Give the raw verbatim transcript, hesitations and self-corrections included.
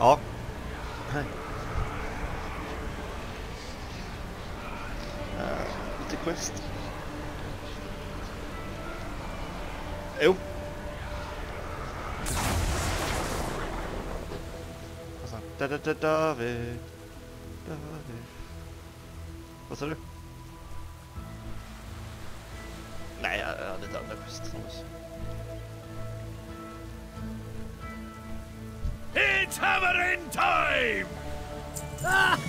Ja. Hej. Lite quest. Jo. Alltså, da da da David. David. Vad sa du? Nej, jag hade inte andra quest. It's hammering time! Ah!